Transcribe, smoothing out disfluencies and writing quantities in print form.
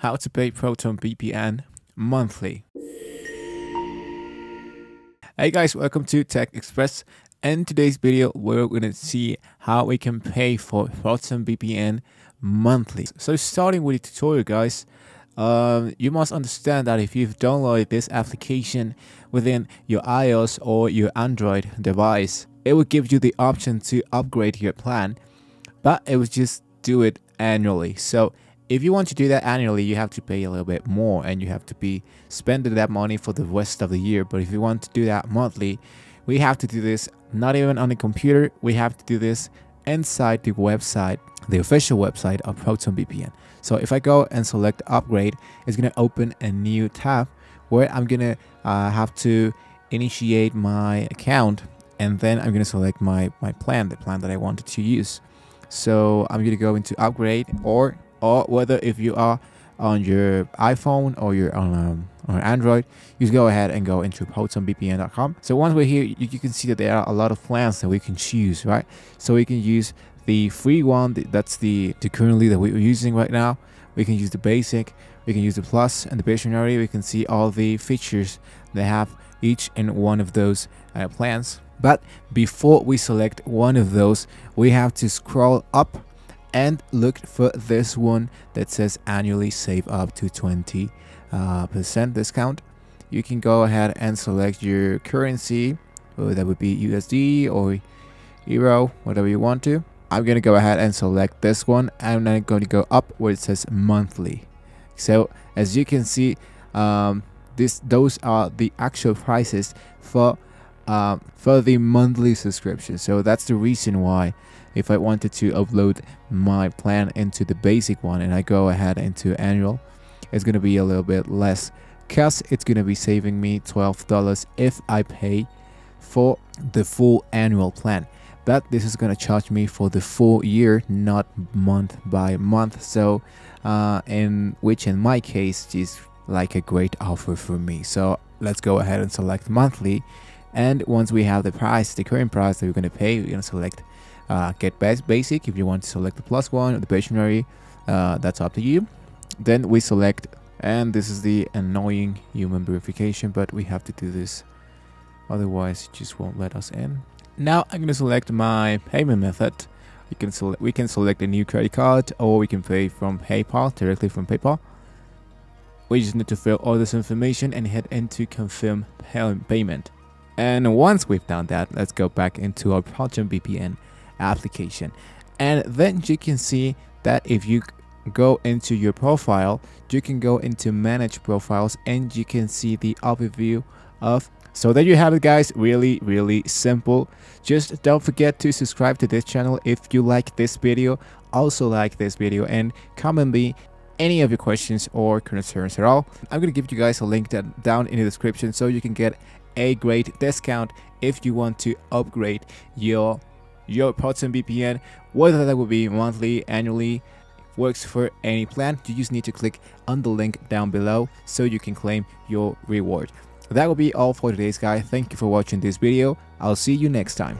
How to pay Proton VPN monthly. Hey guys, welcome to Tech Express. In today's video, we're going to see how we can pay for Proton VPN monthly. So starting with the tutorial guys, you must understand that if you've downloaded this application within your iOS or your Android device, it will give you the option to upgrade your plan, but it will just do it annually. So if you want to do that annually, you have to pay a little bit more and you have to be spending that money for the rest of the year. But if you want to do that monthly, we have to do this not even on the computer, we have to do this inside the website, the official website of Proton VPN. So if I go and select upgrade, it's going to open a new tab where I'm going to have to initiate my account, and then I'm going to select my plan, the plan that I wanted to use. So I'm going to go into upgrade, or whether if you are on your iPhone or you're on Android, you just go ahead and go into protonvpn.com. So once we're here, you can see that there are a lot of plans that we can choose, right? So we can use the free one, that's the currently that we're using right now. We can use the basic, we can use the plus and the visionary. We can see all the features they have each and one of those plans. But before we select one of those, we have to scroll up and look for this one that says annually save up to 20% discount. You can go ahead and select your currency, or that would be USD or euro, whatever you want to. I'm gonna go ahead and select this one, and I'm going to go up where it says monthly. So as you can see, those are the actual prices for the monthly subscription. So that's the reason why if I wanted to upload my plan into the basic one and I go ahead into annual, it's going to be a little bit less because it's going to be saving me $12 if I pay for the full annual plan. But this is going to charge me for the full year, not month by month. So which in my case is like a great offer for me. So let's go ahead and select monthly. And once we have the price, the current price that we're going to pay, we're going to select get basic. If you want to select the plus one or the visionary, that's up to you. Then we select, and this is the annoying human verification, but we have to do this, otherwise it just won't let us in. Now I'm going to select my payment method. We can select a new credit card, or we can pay from PayPal, directly from PayPal. We just need to fill all this information and head into confirm payment. And once we've done that, let's go back into our Proton VPN application. And then you can see that if you go into your profile, you can go into manage profiles and you can see the overview of. So there you have it guys, really simple. Just don't forget to subscribe to this channel if you like this video. Also like this video and comment me any of your questions or concerns at all. I'm going to give you guys a link down in the description so you can get a great discount if you want to upgrade your Proton VPN, whether that would be monthly, annually, works for any plan. You just need to click on the link down below so you can claim your reward. That will be all for today's guys. Thank you for watching this video. I'll see you next time.